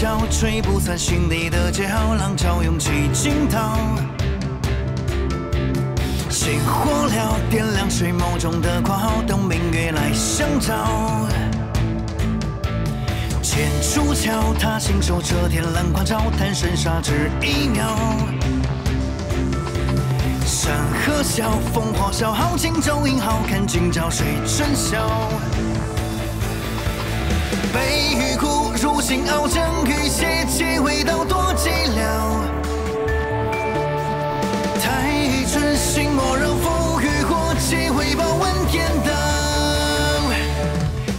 角，吹不散心底的桀骜，浪潮涌起惊涛。星火燎点亮睡梦中的括号，等明月来相照。千处桥，他信手遮天揽狂潮，贪生杀之一秒。山河笑，烽火笑，豪情骤饮，浩看今朝谁尘嚣。 悲与苦，如心熬成雨血，其味道多寂寥。太乙春心莫让风雨过，其味饱闻天道。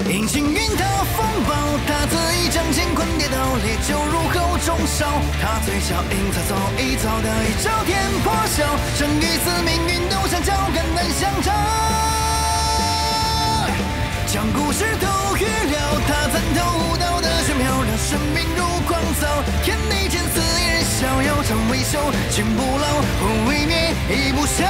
饮尽云涛风暴，他恣意掌乾坤跌倒，烈酒入喉中烧。他醉笑饮草草，一草得一朝天破晓。生与死，命运都相交，肝胆相照。 将故事都预料，他参透悟道的玄妙，让生命如狂草，天地间肆意人逍遥，常未休，情不老，魂未灭，亦不消。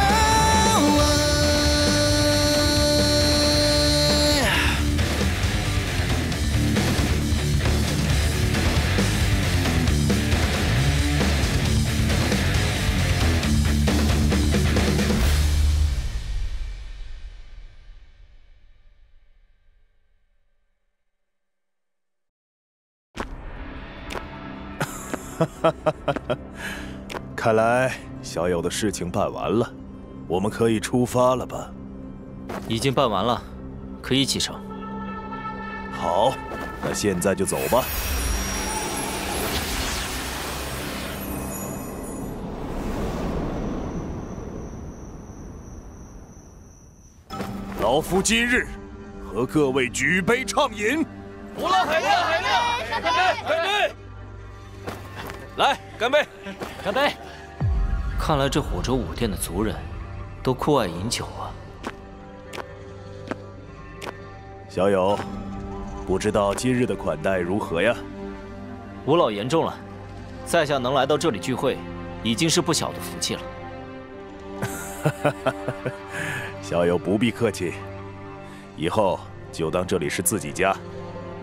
看来小友的事情办完了，我们可以出发了吧？已经办完了，可以启程。好，那现在就走吧。老夫今日和各位举杯畅饮。胡老海亮，海亮，干杯，干杯！ 来，干杯！干杯！看来这火州武殿的族人，都酷爱饮酒啊。小友，不知道今日的款待如何呀？吴老言重了，在下能来到这里聚会，已经是不小的福气了。小友不必客气，以后就当这里是自己家，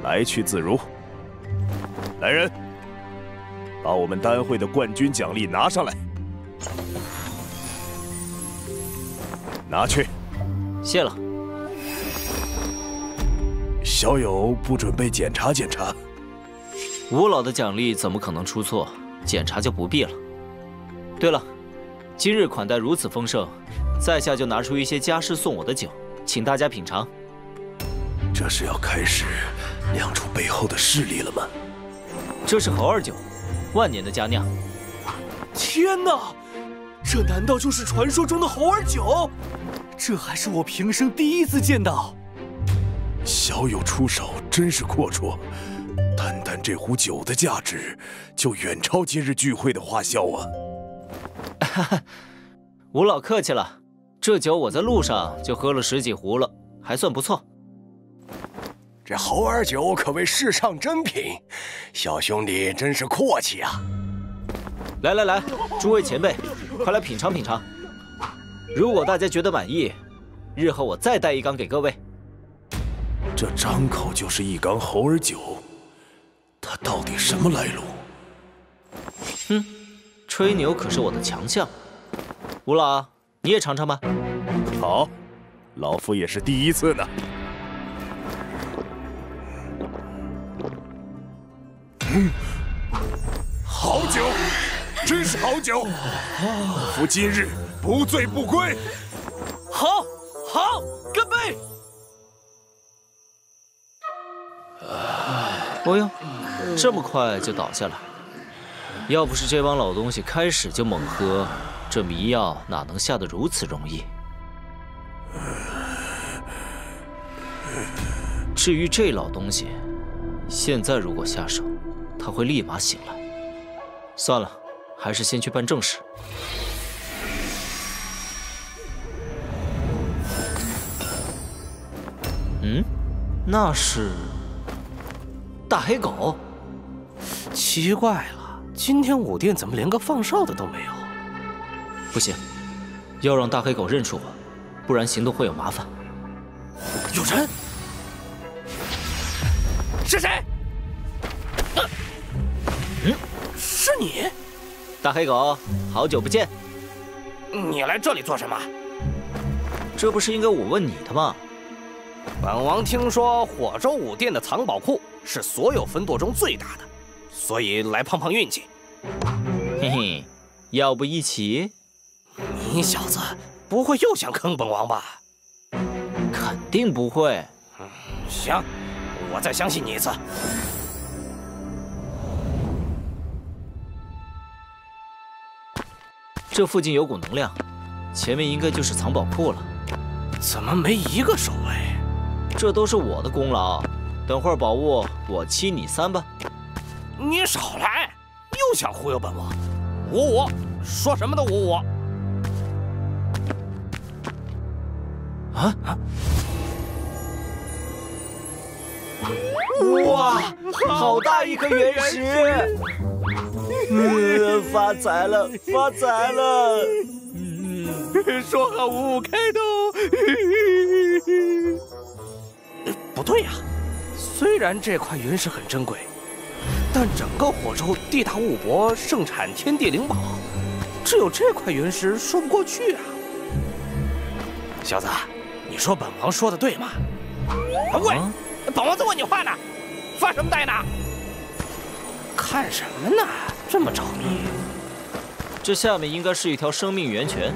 来去自如。来人！ 把我们丹会的冠军奖励拿上来，拿去。谢了。小友不准备检查检查？吴老的奖励怎么可能出错？检查就不必了。对了，今日款待如此丰盛，在下就拿出一些家师送我的酒，请大家品尝。这是要开始亮出背后的势力了吗？这是猴儿酒。 万年的佳酿，天哪！这难道就是传说中的猴儿酒？这还是我平生第一次见到。小友出手真是阔绰，单单这壶酒的价值就远超今日聚会的花销啊！哈哈，吴老客气了，这酒我在路上就喝了十几壶了，还算不错。 这猴儿酒可谓世上珍品，小兄弟真是阔气啊！来来来，诸位前辈，快来品尝品尝。如果大家觉得满意，日后我再带一缸给各位。这张口就是一缸猴儿酒，他到底什么来路？哼，吹牛可是我的强项。吴老，你也尝尝吧。好，老夫也是第一次呢。 好酒，真是好酒！老夫今日不醉不归。好，好，干杯！哦呦，这么快就倒下了。要不是这帮老东西开始就猛喝，这迷药哪能下得如此容易？至于这老东西，现在如果下手…… 他会立马醒来。算了，还是先去办正事。嗯，那是大黑狗。奇怪了，今天武殿怎么连个放哨的都没有？不行，要让大黑狗认出我，不然行动会有麻烦。有人！是谁？是你，大黑狗，好久不见。你来这里做什么？这不是应该我问你的吗？本王听说火州武殿的藏宝库是所有分舵中最大的，所以来碰碰运气。嘿嘿，要不一起？你小子不会又想坑本王吧？肯定不会。行，我再相信你一次。 这附近有股能量，前面应该就是藏宝库了。怎么没一个守卫？这都是我的功劳。等会儿宝物我七你三吧。你少来，又想忽悠本王？五，说什么都五五。啊！哇，好大一颗原石！ 发财了，发财了！说好五五开刀。不对呀，虽然这块原石很珍贵，但整个火州地大物博，盛产天地灵宝，只有这块原石说不过去啊。小子，你说本王说的对吗？喂，本王在问你话呢，发什么呆呢？ 看什么呢？这么着迷？这下面应该是一条生命源泉，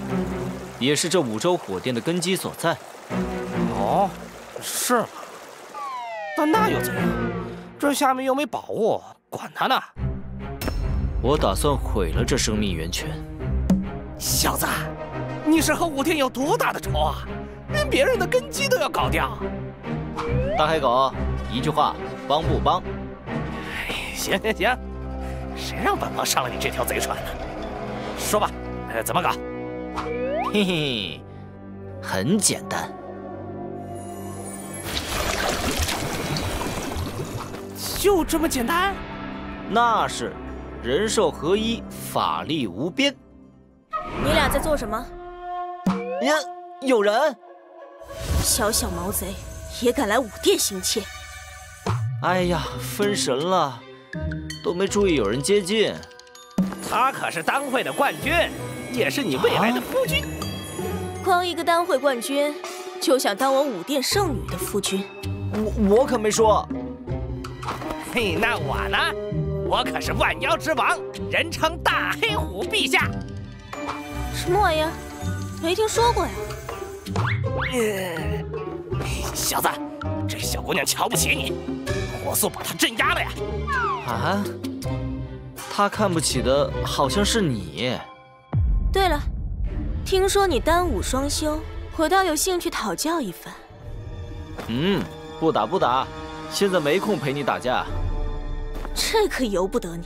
也是这五州火殿的根基所在。哦，是吗？但那又怎样？这下面又没宝物，管他呢。我打算毁了这生命源泉。小子，你是和武殿有多大的仇啊？连别人的根基都要搞掉？大黑狗，一句话，帮不帮？ 行，谁让本王上了你这条贼船呢？说吧，怎么搞？嘿嘿，很简单。就这么简单？那是，人兽合一，法力无边。你俩在做什么？呀，有人！小毛贼也敢来武殿行窃！哎呀，分神了。 都没注意有人接近，他可是当会的冠军，也是你未来的夫君。光一个当会冠军，就想当我武殿圣女的夫君？我可没说。嘿，那我呢？我可是万妖之王，人称大黑虎陛下。什么玩意儿？没听说过呀。小子，这小姑娘瞧不起你，火速把她镇压了呀！ 啊，他看不起的好像是你。对了，听说你丹武双修，我倒有兴趣讨教一番。嗯，不打，现在没空陪你打架。这可由不得你。